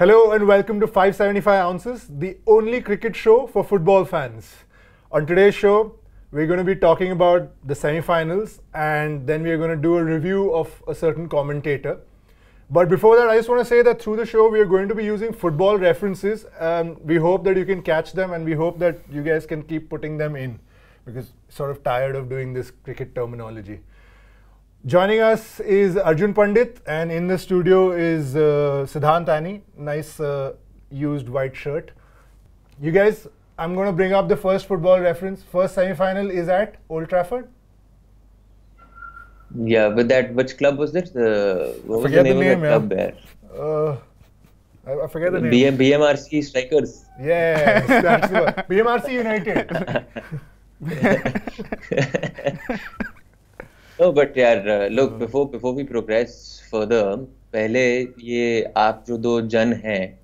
Hello and welcome to 575 Ounces, the only cricket show for football fans. On today's show, we're going to be talking about the semi-finals and then we're going to do a review of a certain commentator. But before that, I just want to say that through the show, we are going to be using football references. We hope that you can catch them and we hope that you guys can keep putting them in because I'm sort of tired of doing this cricket terminology. Joining us is Arjun Pandit, and in the studio is Sidhan Tani. Nice used white shirt. You guys, I'm going to bring up the first football reference. First semi-final is at Old Trafford. Yeah, but that, which club was this? What was the name of that club there? I forget the name. BMRC Strikers. Yes, that's the one. BMRC United. No, but यार, look, before we progress further, पहले ये आप जो दो जन हैं,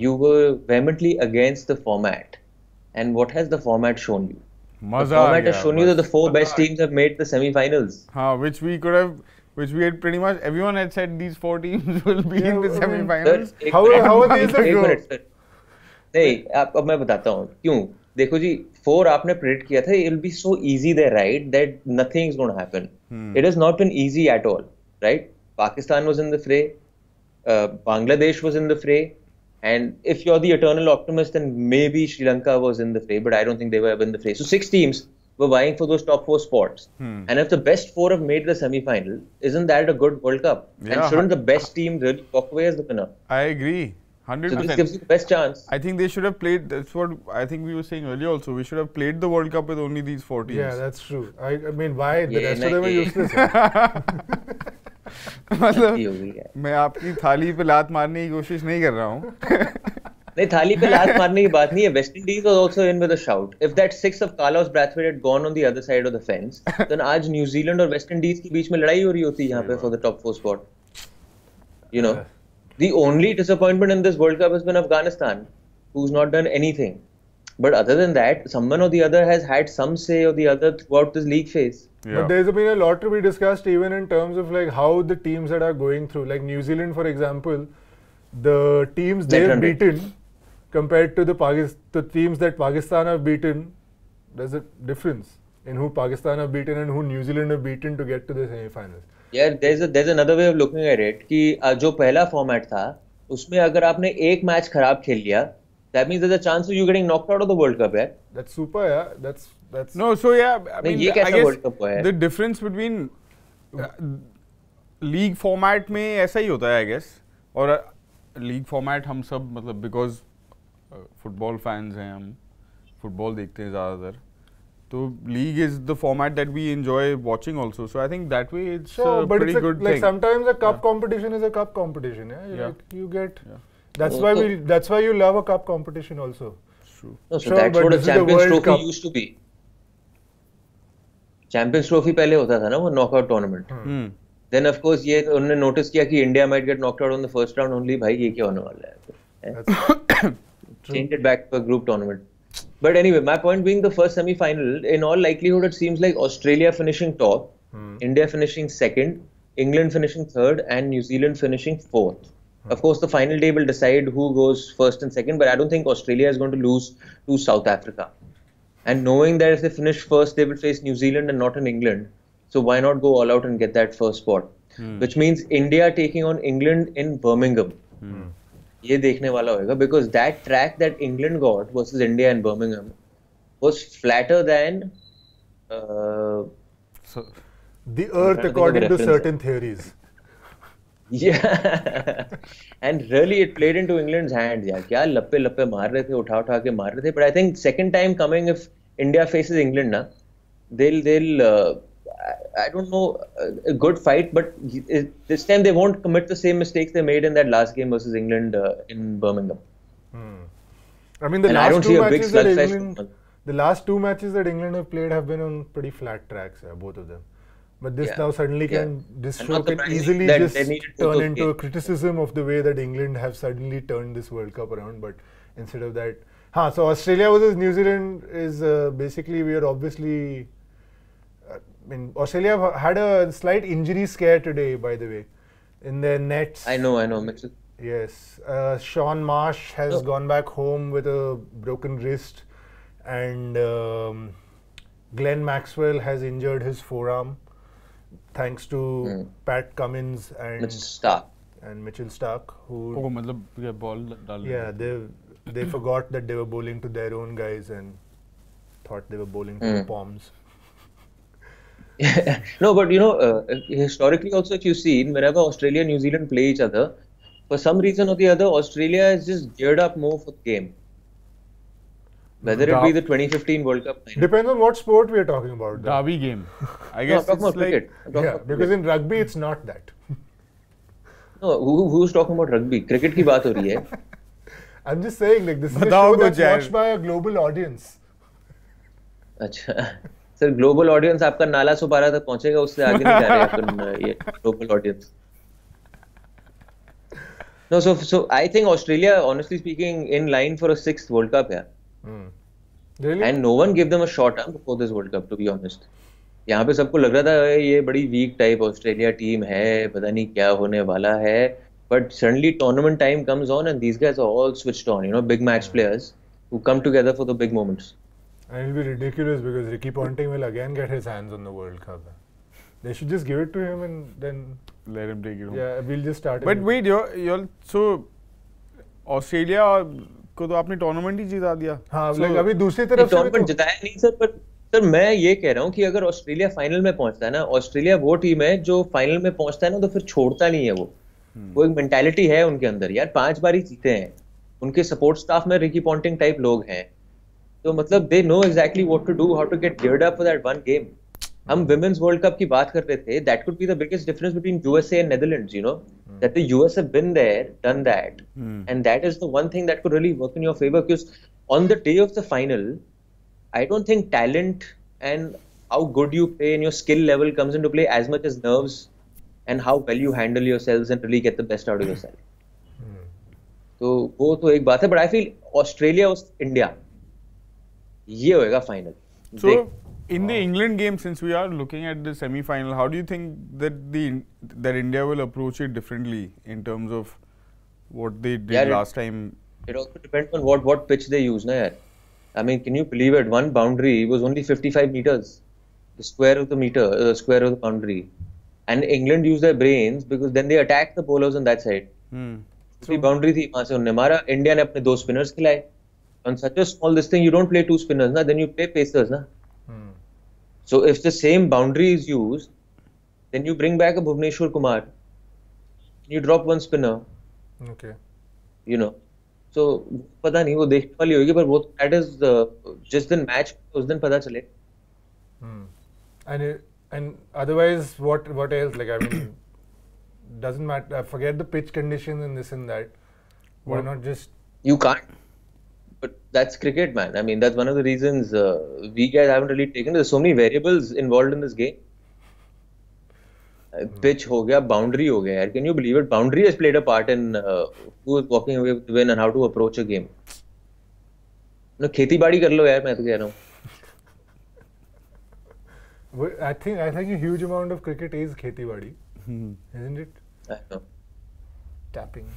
you were vehemently against the format, and what has the format shown you? The format has shown you that the four best teams have made the semi-finals. हाँ, which we could have, which we had pretty much everyone had said these four teams will be in the semi-finals. How are these going? नहीं, अब मैं बताता हूँ क्यों? देखो जी, four आपने predict किया था, it will be so easy there, right? That nothing is going to happen. It has not been easy at all, right? Pakistan was in the fray, Bangladesh was in the fray, and if you're the eternal optimist, then maybe Sri Lanka was in the fray, but I don't think they were ever in the fray. So six teams were vying for those top four spots, and if the best four have made the semi-final, isn't that a good World Cup? Yeah, and shouldn't the best team really walk away as the winner? I agree. 100%. So this gives you the best chance. I think they should have played, that's what I think we were saying earlier also, we should have played the World Cup with only these four teams. Yeah, that's true. I mean, why? The rest of them are useless. मतलब मैं आपकी थाली पे लात मारने की कोशिश नहीं कर रहा हूँ. नहीं, थाली पे लात मारने की बात नहीं है. West Indies was also in with a shout. If that six of Carlos Brathwaite had gone on the other side of the fence, then आज New Zealand और West Indies के बीच में लड़ाई हो रही होती यहाँ पे for the top four spot. You know. The only disappointment in this World Cup has been Afghanistan, who's not done anything. But other than that, someone or the other has had some say or the other throughout this league phase. Yeah. But there's been a lot to be discussed even in terms of like how the teams that are going through, like New Zealand, for example, the teams they've beaten compared to the teams that Pakistan have beaten, there's a difference in who Pakistan have beaten and who New Zealand have beaten to get to the semi-finals. Yeah, there's another way of looking at it कि जो पहला format था उसमें अगर आपने एक match खराब खेल लिया, that means there's a chance of you getting knocked out of the World Cup, yeah. That's super, yeah. That's no, so yeah. I mean, I guess the difference between league format में ऐसा ही होता है, I guess. और league format हम सब मतलब because football fans हैं हम, football देखते हैं ज़्यादातर. So league is the format that we enjoy watching also. So I think that way it's a pretty good thing. Sometimes a cup competition is a cup competition. Yeah, that's why you love a cup competition also. True. No, so that's what a Champions Trophy used to be. Champions Trophy पहले होता था ना वो knockout tournament. Then of course ये उन्होंने notice किया कि India might get knocked out on the first round only. भाई ये क्या होने वाला है? Changed it back to a group tournament. But anyway, my point being the first semi-final, in all likelihood, it seems like Australia finishing top, India finishing second, England finishing third, and New Zealand finishing fourth. Of course, the final day will decide who goes first and second, but I don't think Australia is going to lose to South Africa. And knowing that if they finish first, they will face New Zealand and not in England. So why not go all out and get that first spot? Which means India taking on England in Birmingham. ये देखने वाला होगा, because that track that England got versus India and Birmingham was flatter than the earth according to certain theories. Yeah, and really it played into England's hands. Yeah, क्या लप्पे लप्पे मार रहे थे, उठा उठा के मार रहे थे. But I think second time coming if India faces England ना, they'll I don't know, a good fight, but this time they won't commit the same mistakes they made in that last game versus England in Birmingham. I mean, the last two matches that England have played have been on pretty flat tracks, both of them. But this now suddenly can, this show can easily just turn into a criticism of the way that England have suddenly turned this World Cup around, but instead of that... Haan, so Australia versus New Zealand is basically, we are obviously... I mean, Australia had a slight injury scare today, by the way, in their nets. I know, I know. Mitchell, Yes, Sean Marsh has gone back home with a broken wrist, and Glenn Maxwell has injured his forearm thanks to Pat Cummins and Mitchell Starc. Who they forgot that they were bowling to their own guys and thought they were bowling to the Poms. No, but you know, historically also if you've seen, whenever Australia and New Zealand play each other, for some reason or the other, Australia is just geared up more for the game. Whether it be the 2015 World Cup. Depends on what sport we are talking about. Though. Derby game. I guess no, it's like, because in rugby it's not that. No, who's talking about rugby? Cricket ki baat ho rahi hai. I'm just saying, like, this is a show that's watched by a global audience. Achha. Sir, global audience, aapka nala 112 tak pahunchega, usse aage nahi ja rahe apan ye global audience. No, so I think Australia, honestly speaking, in line for a 6th World Cup here. Really? And no one gave them a short arm before this World Cup, to be honest. यहाँ पे सबको लग रहा था ये बड़ी weak type Australia team है, पता नहीं क्या होने वाला है. But suddenly tournament time comes on and these guys are all switched on. You know, big match players who come together for the big moments. And it'll be ridiculous because Ricky Ponting will again get his hands on the World Cup. They should just give it to him and then let him take it home. Yeah, we'll just start. But wait, you're so Australia को तो आपने tournament ही जिता दिया. हाँ, लेकिन अभी दूसरी तरफ tournament जिताया नहीं सर, but सर मैं ये कह रहा हूँ कि अगर ऑस्ट्रेलिया फाइनल में पहुँचता है ना, ऑस्ट्रेलिया वो टीम है जो फाइनल में पहुँचता है ना तो फिर छोड़ता नहीं है वो. वो एक मेंटालिटी है उनके अंदर यार, 5 बार ही जीते हैं, उनके सपोर्ट स्टाफ में रिकी पॉन्टिंग टाइप लोग हैं, तो मतलब they know exactly what to do, how to get geared up for that one game. हम विमेंस वर्ल्ड कप की बात कर रहे थे, that could be the biggest difference between USA and Netherlands, you know that the US have been there done that and that is the one thing that could really work in your favour, because on the day of the final I don't think talent and how good you play and your skill level comes into play as much as nerves and how well you handle yourselves and really get the best out of yourself. So, वो तो एक बात है, but I feel Australia vs India, ये होएगा final. So, in the England game, since we are looking at the semi-final, how do you think that India will approach it differently in terms of what they did last time? It also depends on what pitch they use, na yaar. I mean, can you believe it? One boundary was only 55 meters, the square of the meter, square of the boundary. And England used their brains because then they attacked the bowlers on that side. So boundary thi wahan se unne mara. India ne apne 2 spinners khilaye. On such a small this thing, you don't play 2 spinners, na? Then you play pacers, na? So if the same boundary is used, then you bring back a Bhuvneshwar Kumar. You drop 1 spinner. Okay. You know. So पता नहीं वो देखने वाली होगी, पर वो that is the जिस दिन match उस दिन पता चले. And otherwise, what else? Like, I mean, doesn't matter. I forget the pitch conditions and this and that. Why not just? You can't. But that's cricket, man. I mean, that's one of the reasons we guys haven't really taken. There's so many variables involved in this game. Pitch ho gaya, boundary ho gaya. Can you believe it? Boundary has played a part in who is walking away with the win and how to approach a game. No, खेती बाड़ी कर लो यार, मैं तो कह रहा हूँ. I think a huge amount of cricket is kheti badi, isn't it? I know. Tapping,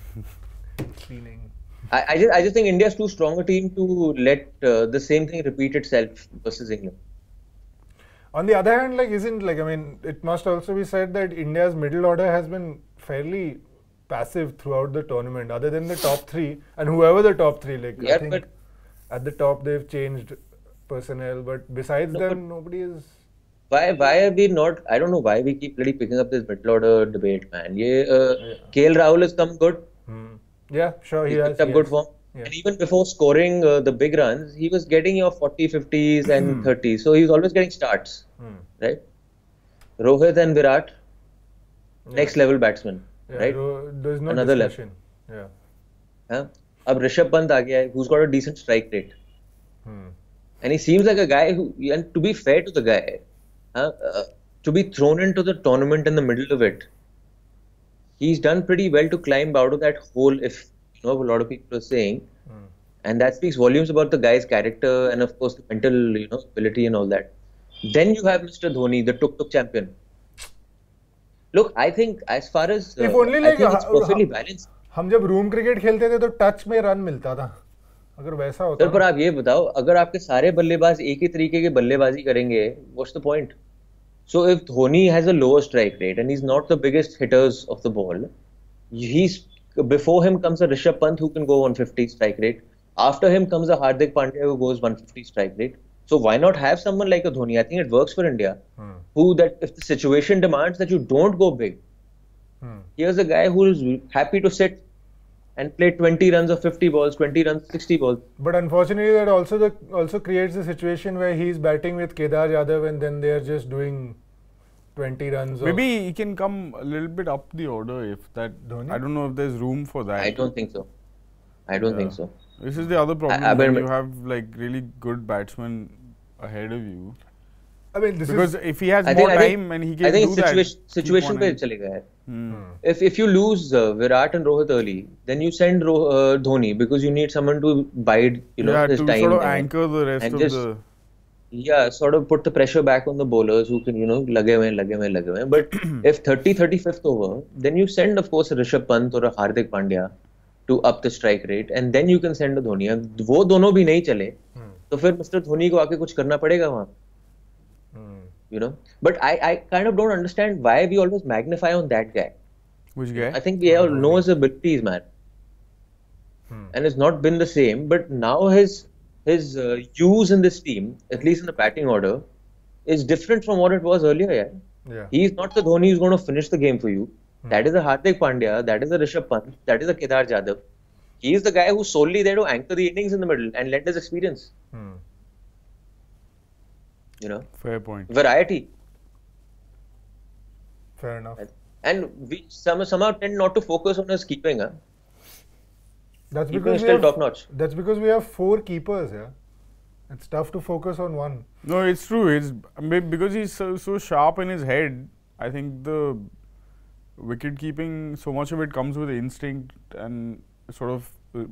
cleaning. I just think India is too strong a team to let the same thing repeat itself versus England. On the other hand, like it must also be said that India's middle order has been fairly passive throughout the tournament, other than the top three and whoever the top three. Like I think at the top they've changed personnel, but besides them, nobody is. Why are we not? I don't know why we keep really picking up this middle order debate, man. KL Rahul has come good. Yeah, sure, he has. Picked up good form. Yeah. And even before scoring the big runs, he was getting your 40, 50s and 30s. So he was always getting starts, right? Rohit and Virat, next level batsmen, right? There's no another discussion. Level. Yeah. Now Rishabh Pant aa gaya, who's got a decent strike rate, and he seems like a guy who, and to be fair to the guy. To be thrown into the tournament in the middle of it, he's done pretty well to climb out of that hole, if you know a lot of people are saying, and that speaks volumes about the guy's character and of course the mental, you know, ability and all that. Then you have Mr. Dhoni, the tuk-tuk champion. Look, I think as far as I think it's perfectly balanced. हम जब room cricket खेलते थे तो touch में run मिलता था, अगर वैसा होता सर। पर आप ये बताओ, अगर आपके सारे बल्लेबाज एक ही तरीके की बल्लेबाजी करेंगे, what's the point? So if Dhoni has a lower strike rate and he's not the biggest hitters of the ball, he's before him comes a Rishabh Pant who can go 150 strike rate. After him comes a Hardik Pandya who goes 150 strike rate. So why not have someone like a Dhoni? I think it works for India. Who that if the situation demands that you don't go big, here's a guy who is happy to sit and play 20 runs of 50 balls, 20 runs 60 balls. But unfortunately, that also creates a situation where he's batting with Kedar Jadhav and then they're just doing 20 runs. Maybe he can come a little bit up the order if that. Dhoni? I don't know if there's room for that. I don't think so. I don't think so. This is the other problem. I mean, you have like really good batsmen ahead of you. I mean, this because is, if he has more time and he can do that. I think situation पे चले गया है. If you lose Virat and Rohit early, then you send Dhoni because you need someone to bide, you know, his time. Sort of anchor the rest of the. Yeah, sort of put the pressure back on the bowlers who can, you know, lage mein. But if 35th over, then you send, of course, a Rishabh Pant or a Hardik Pandya to up the strike rate, and then you can send a Dhoni. If वो दोनों भी नहीं चले, तो फिर Mr. Dhoni को आके कुछ करना पड़ेगा वहाँ. You know, but I kind of don't understand why we always magnify on that guy. Which guy? I think we all know his abilities, man. And it's not been the same. But now his use in this team, at least in the batting order, is different from what it was earlier. Yeah. He's not the Dhoni who's going to finish the game for you. That is a Hardik Pandya. That is a Rishabh Pant. That is a Kedar Jadhav. He is the guy who's solely there to anchor the innings in the middle and lend his experience. You know, fair point. Variety. Fair enough. And we somehow tend not to focus on his keeping. That's because still top notch. That's because we have four keepers. It's tough to focus on one. No, it's true. It's because he's so sharp in his head. I think the wicket keeping, so much of it comes with instinct and sort of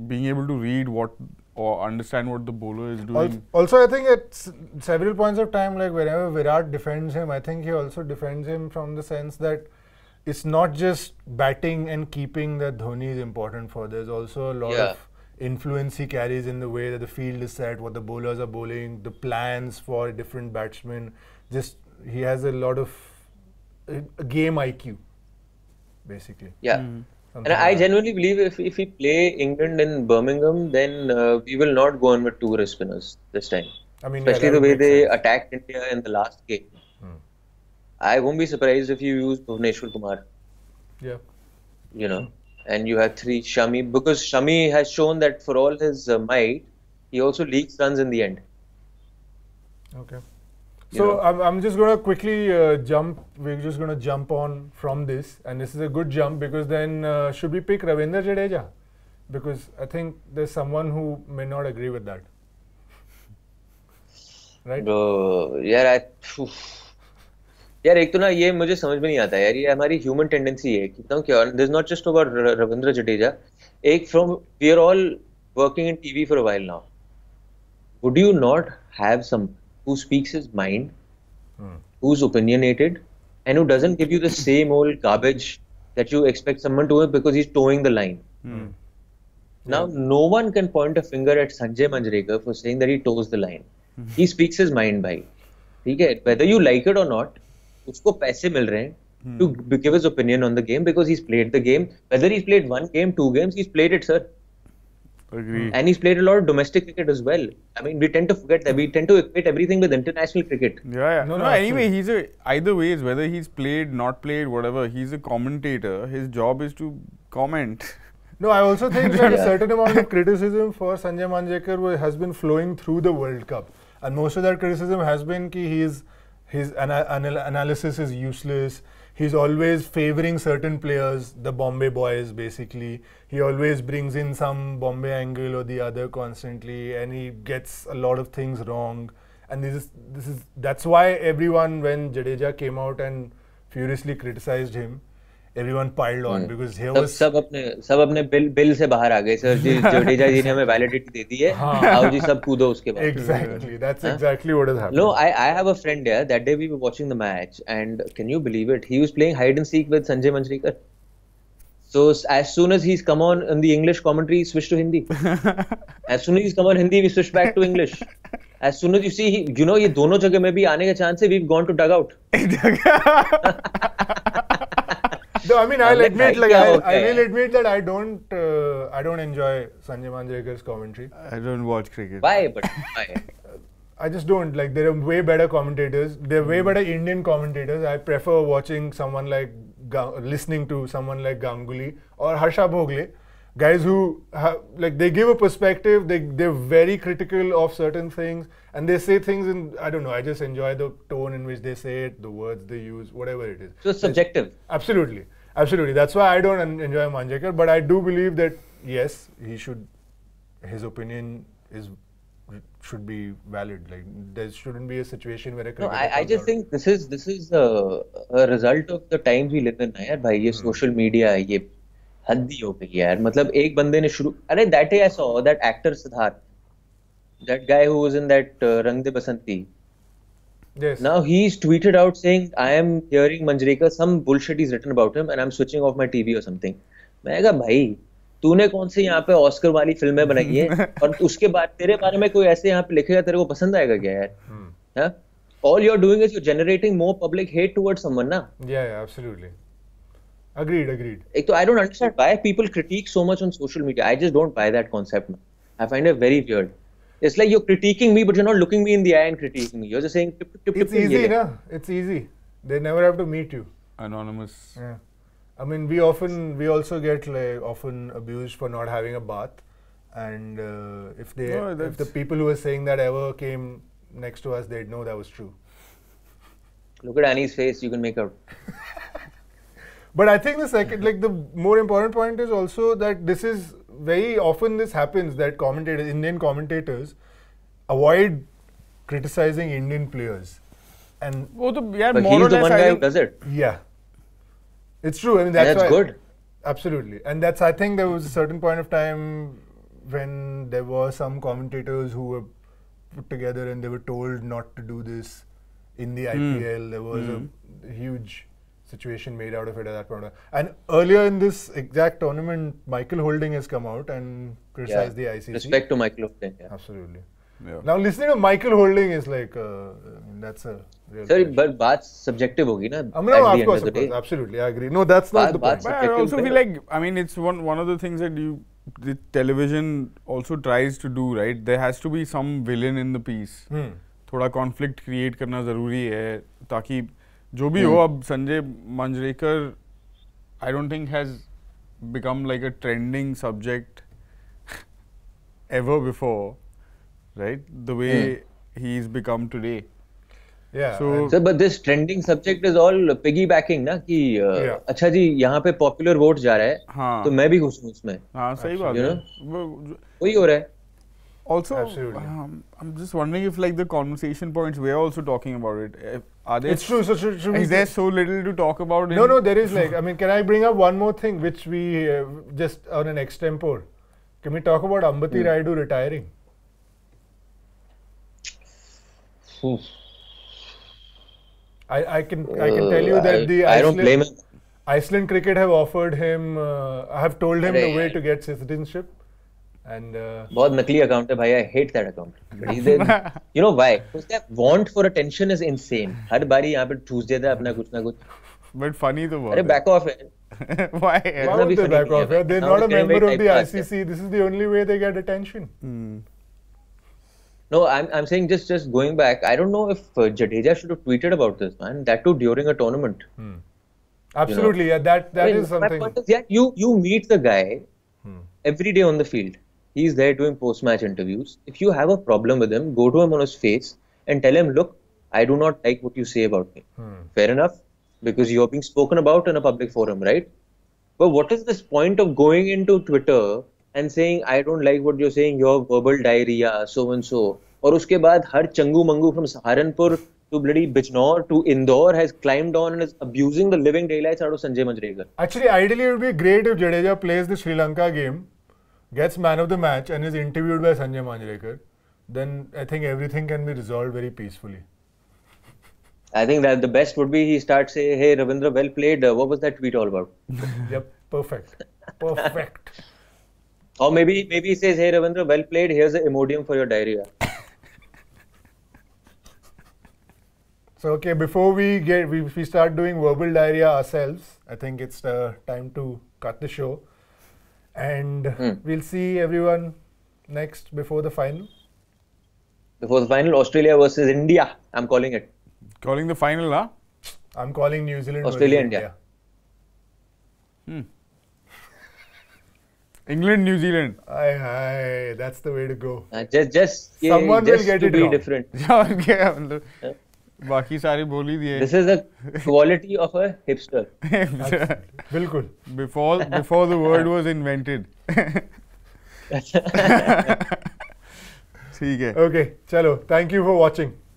being able to read what. Or understand what the bowler is doing. Also, I think at several points of time, like whenever Virat defends him, I think he also defends him from the sense that it's not just batting and keeping that Dhoni is important for. There's also a lot of influence he carries in the way that the field is set, what the bowlers are bowling, the plans for different batsmen. Just he has a lot of game IQ, basically. Yeah. And I genuinely believe if we play England in Birmingham, then we will not go on with two wrist spinners this time. I mean, especially the way they attacked India in the last game. I won't be surprised if you use Bhuvneshwar Kumar. Yeah. You know, and you have three Shami, because Shami has shown that for all his might, he also leaks runs in the end. Okay. So I'm just going to quickly jump. We're just going to jump on from this, and this is a good jump because then should we pick Ravindra Jadeja? Because I think there's someone who may not agree with that, right? यार एक तो ना ये मुझे समझ में नहीं आता यार, ये हमारी human tendency है कि तो क्या? There's not just about Ravindra Jadeja. एक from we are all working in TV for a while now. Would you not have some who speaks his mind, who's opinionated, and who doesn't give you the same old garbage that you expect someone to have because he's towing the line. Now, no one can point a finger at Sanjay Manjrekar for saying that he tows the line. He speaks his mind, bhai. Okay? Whether you like it or not, usko paise mil rahe hain to give his opinion on the game because he's played the game. Whether he's played one game, two games, he's played it, sir. Agreed. And he's played a lot of domestic cricket as well. I mean, we tend to forget that. We tend to equate everything with international cricket. Yeah. No. Anyway, he's either ways, whether he's played, not played, whatever. He's a commentator. His job is to comment. No, I also think that a certain amount of criticism for Sanjay Manjrekar has been flowing through the World Cup, and most of that criticism has been that his analysis is useless. He's always favoring certain players, the Bombay boys basically. He always brings in some Bombay angle or the other constantly, and he gets a lot of things wrong. And this is that's why everyone, when Jadeja came out and furiously criticized him, everyone piled on because he was. सब अपने bill से बाहर आ गए sir. Jadeja जी ने हमें validity दे दी है. आओ जी सब कूदो उसके बाद. Exactly. That's exactly what has happened. No, I have a friend here. That day we were watching the match, and can you believe it? He was playing hide and seek with Sanjay Manjrekar. So as soon as he's come on in the English commentary, switch to Hindi. As soon as he's come on Hindi, we switch back to English. As soon as you see, you know, ये दोनों जगह में भी आने का chance है. We've gone to dugout. No, I mean, I'll admit, like, I will admit that I don't enjoy Sanjay Manjrekar's commentary. I don't watch cricket. Why? But why? I just don't. Like, there are way better commentators. There are way better Indian commentators. I prefer watching someone like, listening to someone like Ganguly or Harsha Bhogle. Guys who have, like, they give a perspective, they're very critical of certain things, and they say things in, I don't know, I just enjoy the tone in which they say it, the words they use, whatever it is. So it's subjective. It's, absolutely. Absolutely. That's why I don't enjoy Manjrekar, but I do believe that, yes, he should, his opinion is... should be valid. Like, there shouldn't be a situation where a cricketer comes out. I just think this is a result of the times we live in. Yaar, bhai, ye social media, ye haddi ho gayi hai. Matlab ek bande ne shuru. Arey, that day I saw that actor Siddharth, that guy who was in that Rang De Basanti. Yes. Now he's tweeted out saying, I am hearing Manjrekar, some bullshit he's written about him, and I'm switching off my TV or something. Main kaha, bhai, तूने कौन सी यहाँ पे Oscar वाली फिल्में बनाई है और उसके बाद तेरे बारे में कोई ऐसे यहाँ पे लिखेगा तेरे को पसंद आएगा क्या यार हाँ all you're doing is you're generating more public hate towards someone ना yeah absolutely agreed एक तो I don't understand why people critique so much on social media I just don't buy that concept I find it very weird it's like you're critiquing me but you're not looking me in the eye and critiquing me you're just saying it's easy ना it's easy they never have to meet you anonymous yeah I mean, we also get like often abused for not having a bath, and if the people who were saying that ever came next to us, they'd know that was true. Look at Annie's face; you can make out. But I think the second, like the more important point is also that this is very often this happens that commentators, Indian commentators, avoid criticizing Indian players, and but he's the one guy who does it. Yeah. It's true. I mean, that's good. Absolutely. And that's, I think there was a certain point of time when there were some commentators who were put together and they were told not to do this in the IPL. There was a huge situation made out of it at that point. And earlier in this exact tournament, Michael Holding has come out and criticized the ICC. Respect to Michael Holding. Yeah. Absolutely. Yeah. Now, listening to Michael Holding is like, that's a real Sir, question. But that's subjective, hogi na, of course, absolutely, I agree. No, that's not the point. But I also feel like, I mean, it's one of the things that the television also tries to do, right? There has to be some villain in the piece. Thoda conflict create karna zaruri hai, taki jo bhi ho, ab Sanjay Manjrekar, I don't think has become like a trending subject ever before. Right, the way he's become today. Yeah. So, but this trending subject is all piggybacking, na? कि अच्छा जी यहाँ पे popular vote जा रहा है, हाँ, तो मैं भी घुसूं उसमें. हाँ, सही बात है. वही हो रहा है. Also, I'm just wondering if like the conversation points we are also talking about it. Are there? It's true. So is there so little to talk about? No, there is like. I mean, can I bring up one more thing which we just on an extempore? Can we talk about Ambati Raidu retiring? I can tell you that Iceland cricket have offered him have told him the way to get citizenship and बहुत नकली account है भाई I hate that account but he's there you know why because that want for attention is insane हर बारी यहाँ पे ठूस देता है अपना कुछ ना कुछ but funny तो बहुत अरे back off है why would they back off they're not a member of the ICC this is the only way they get attention No, I'm saying just going back. I don't know if Jadeja should have tweeted about this, man. That too during a tournament. Absolutely, you know? Yeah. That is something. My point is, yeah, you meet the guy every day on the field. He's there doing post-match interviews. If you have a problem with him, go to him on his face and tell him, look, I do not like what you say about me. Fair enough, because you are being spoken about in a public forum, right? But what is this point of going into Twitter? And saying I don't like what you're saying, your verbal diarrhea, so and so. और उसके बाद हर Changu Mangu from Saharanpur to bloody Bijnor to Indore has climbed on and is abusing the living daylights out of Sanjay Manjrekar. Actually, ideally it would be great if Jadeja plays the Sri Lanka game, gets man of the match, and is interviewed by Sanjay Manjrekar. Then I think everything can be resolved very peacefully. I think that the best would be he starts saying, "Hey Ravindra, well played. What was that tweet all about?" Yep. Perfect. Perfect. Or maybe he says, hey Ravindra, well played, here's an Imodium for your diarrhea. So okay, before we start doing verbal diarrhea ourselves, I think it's time to cut the show. And we'll see everyone next before the final. Before the final, Australia versus India. I'm calling it. Calling the final, huh? I'm calling New Zealand. Australia, India. England, New Zealand. Aye, aye, that's the way to go. Just someone will get it wrong. Different. Okay. बाकी सारे बोली दिए. This is the quality of a hipster. बिल्कुल. Before the word was invented. ठीक है. Okay, चलो. Thank you for watching.